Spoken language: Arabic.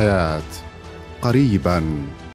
الحياة قريباً.